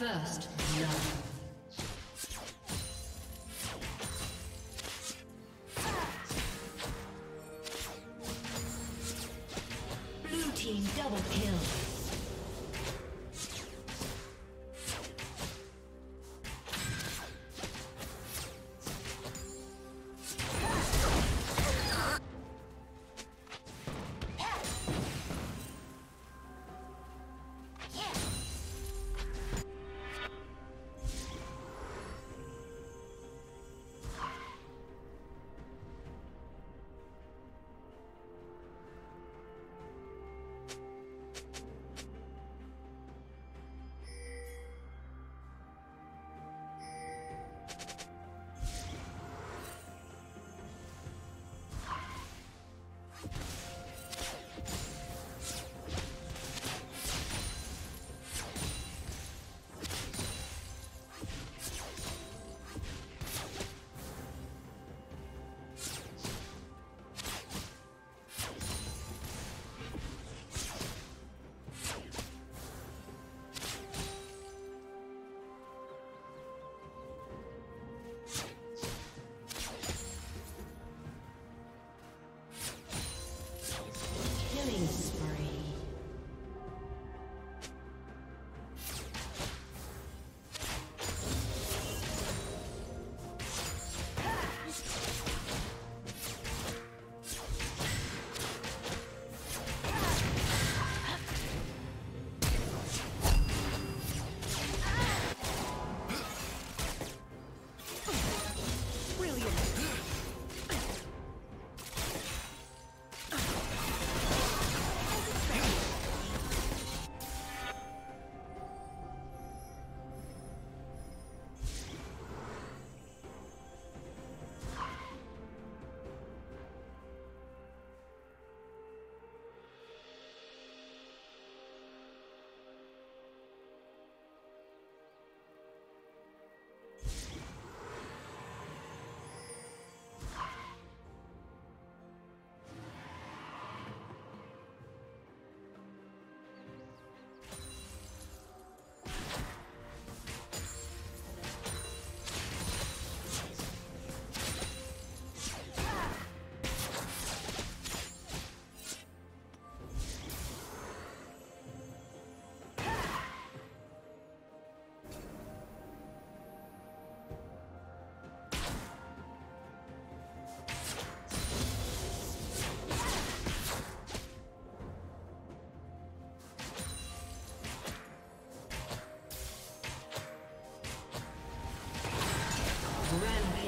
First love. Blue team double kill.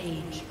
Age.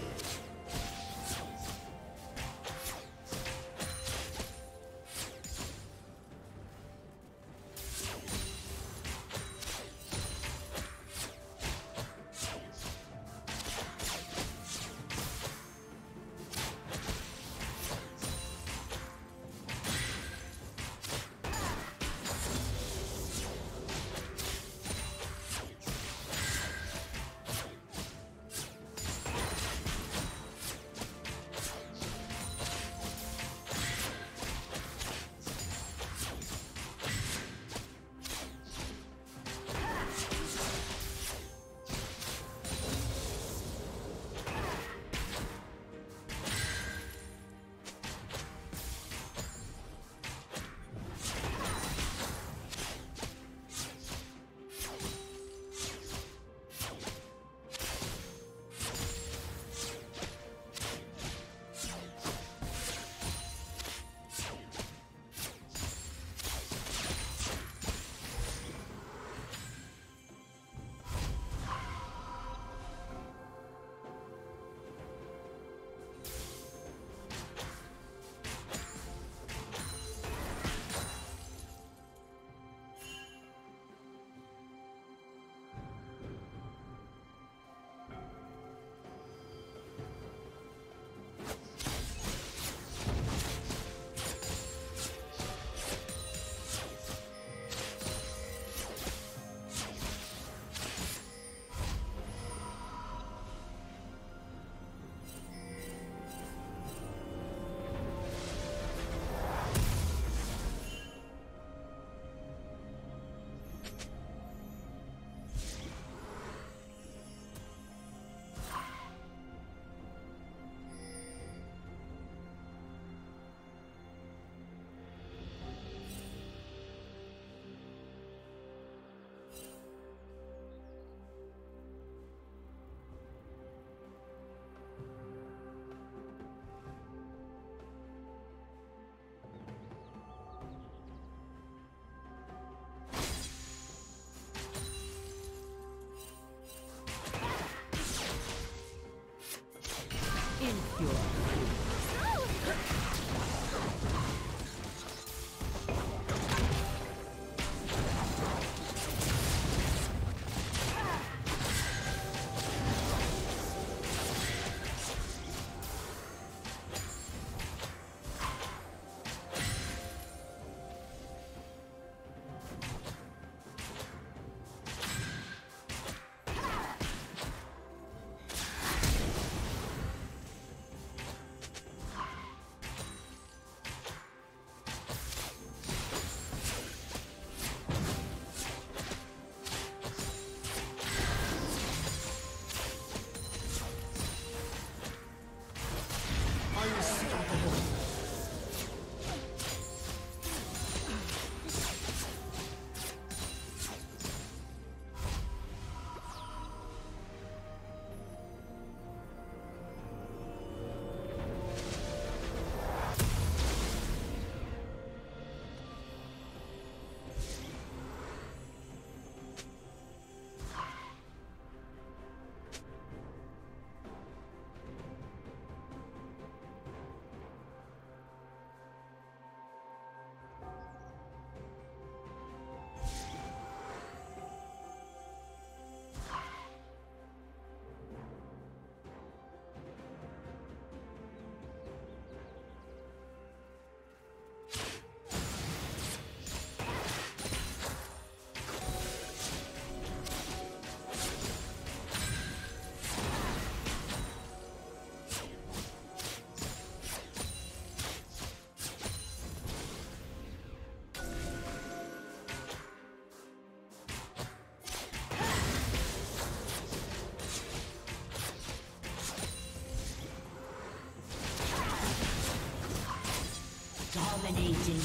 Dominating.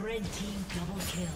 Red team double kill.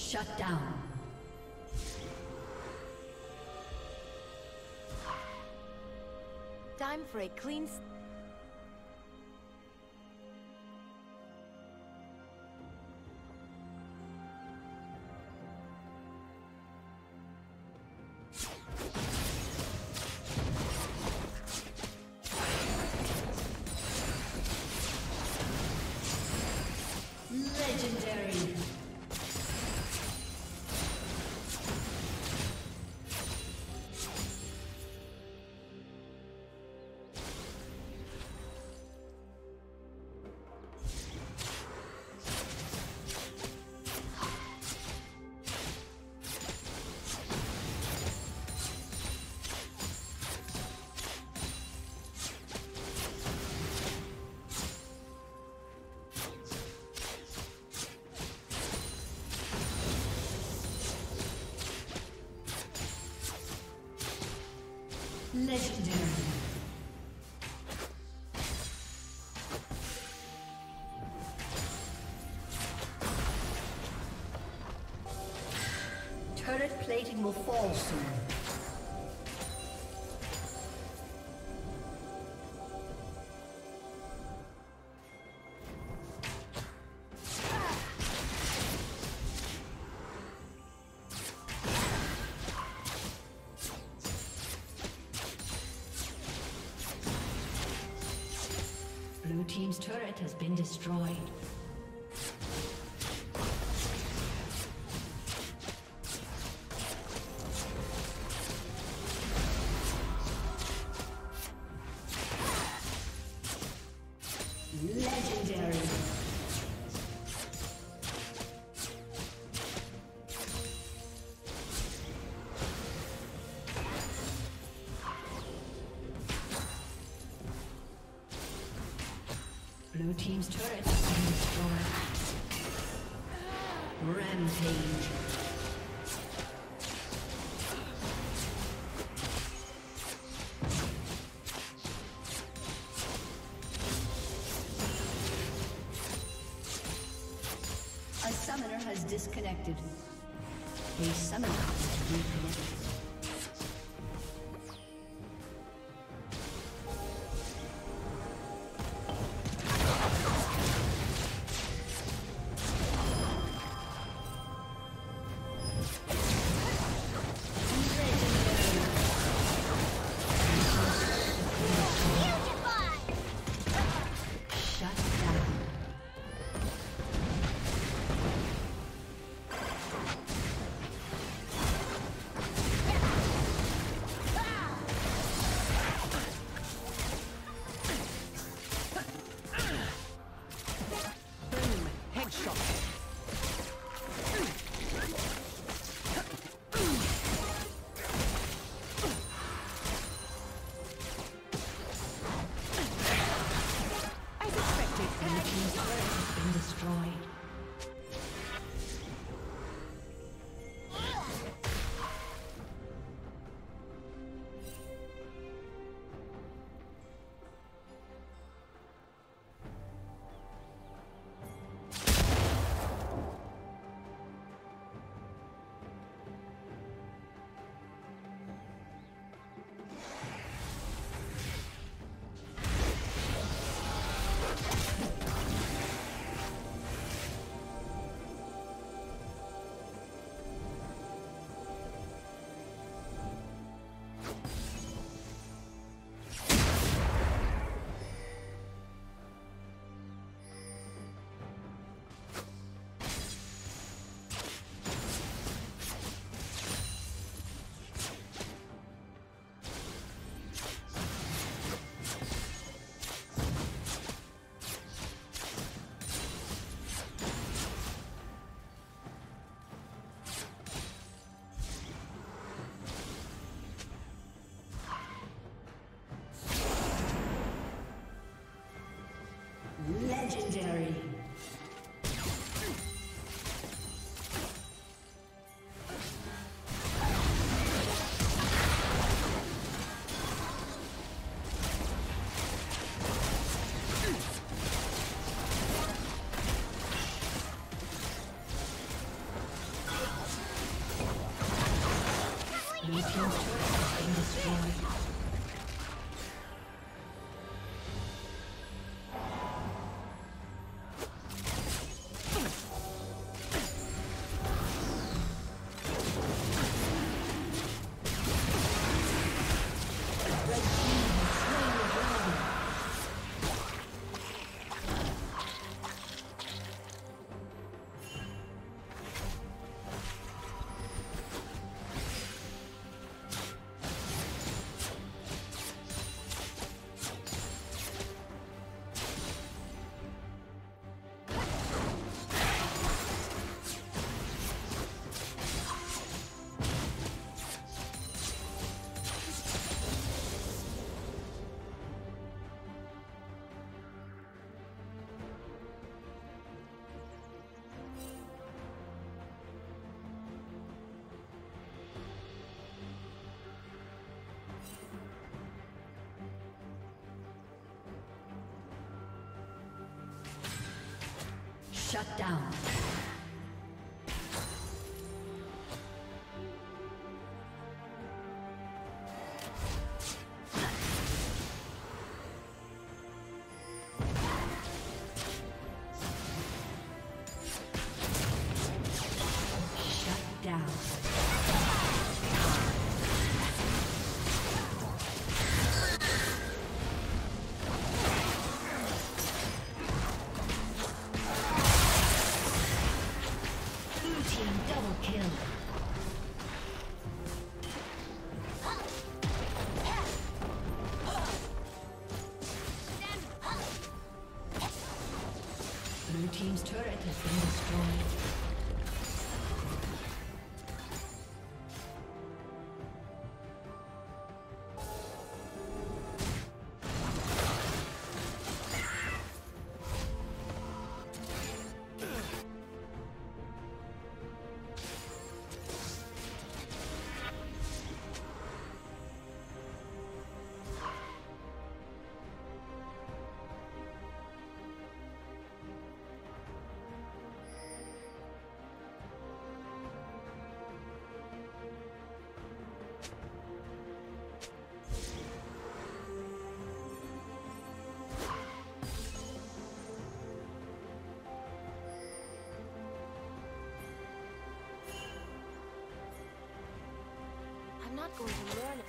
Shut down. Time for a clean. Legendary. Turret plating will fall soon. Blue team's turret has been destroyed. Blue team's turret has been destroyed. Rampage. A summoner has disconnected. A summoner has reconnected. Legendary. Shut down. Team's turret has been destroyed. I'm not going to learn it.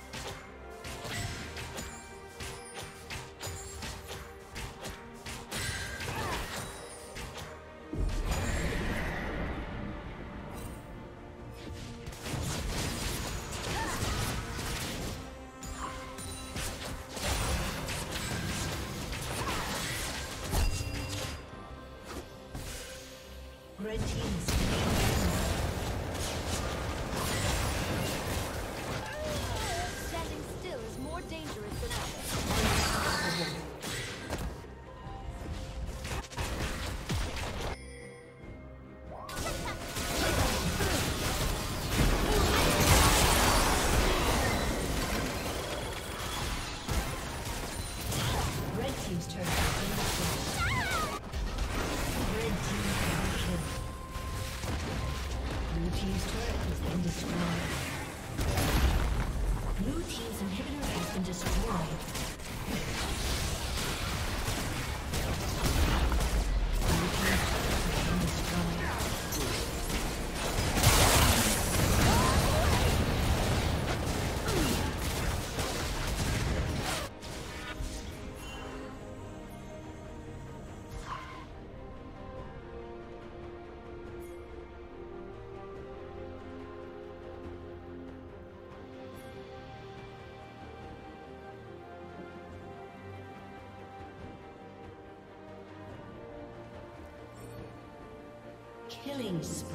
Killing spree.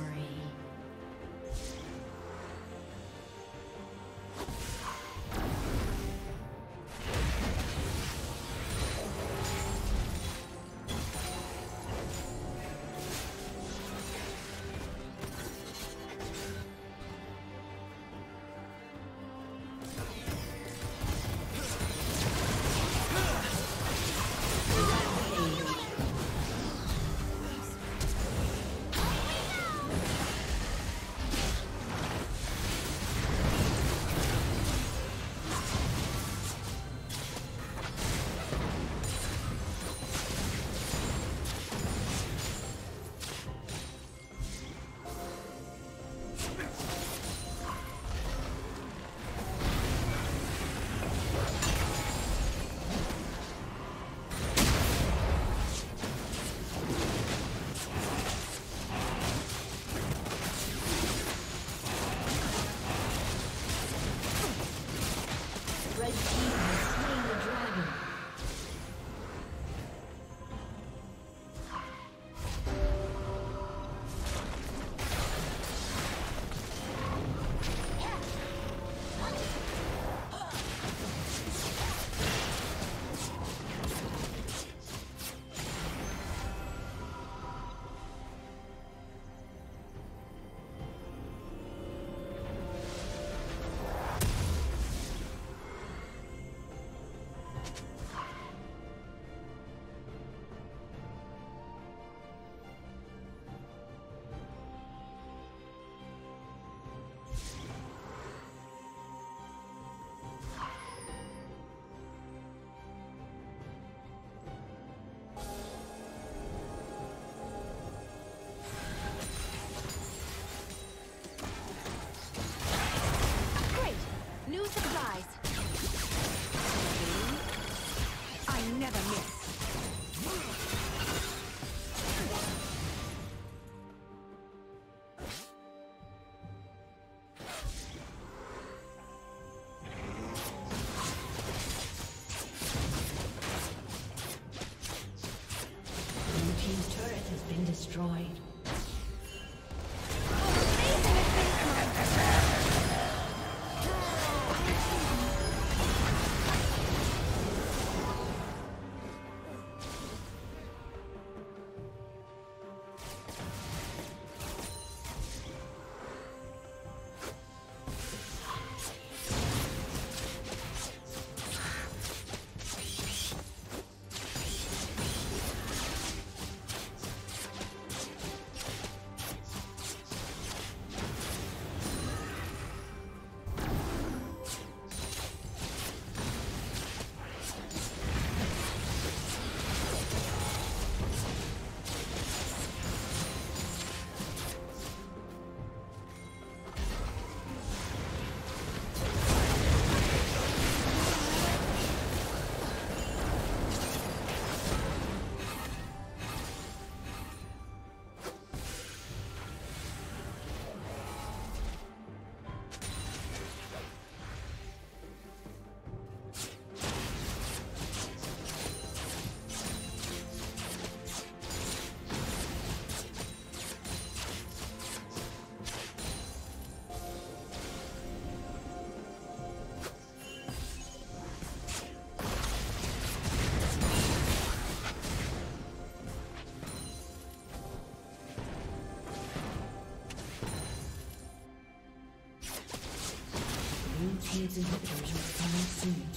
has been destroyed. Needs inhibitors will come soon.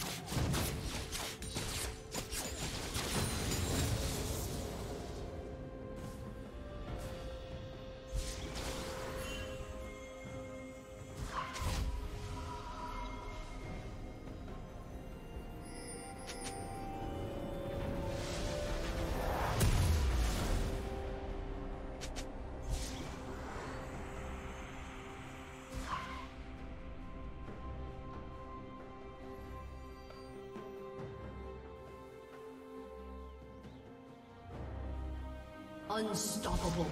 Unstoppable.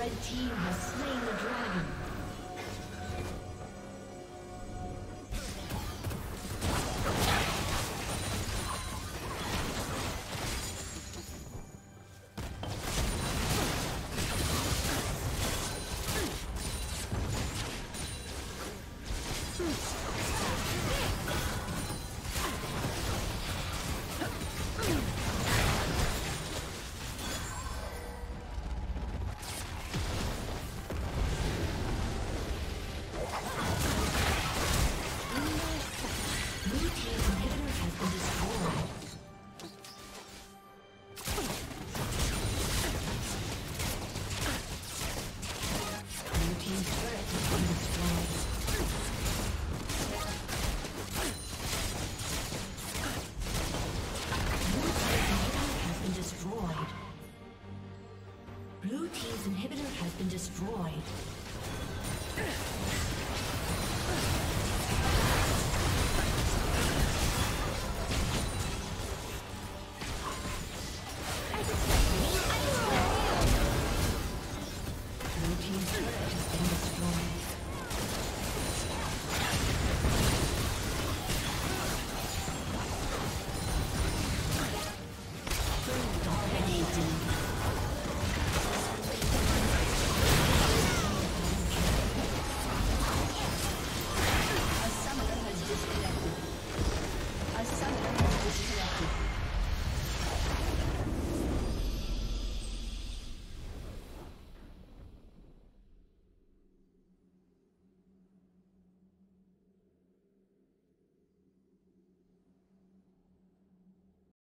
The team has slain the dragon.